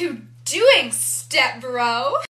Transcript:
you doing, step bro?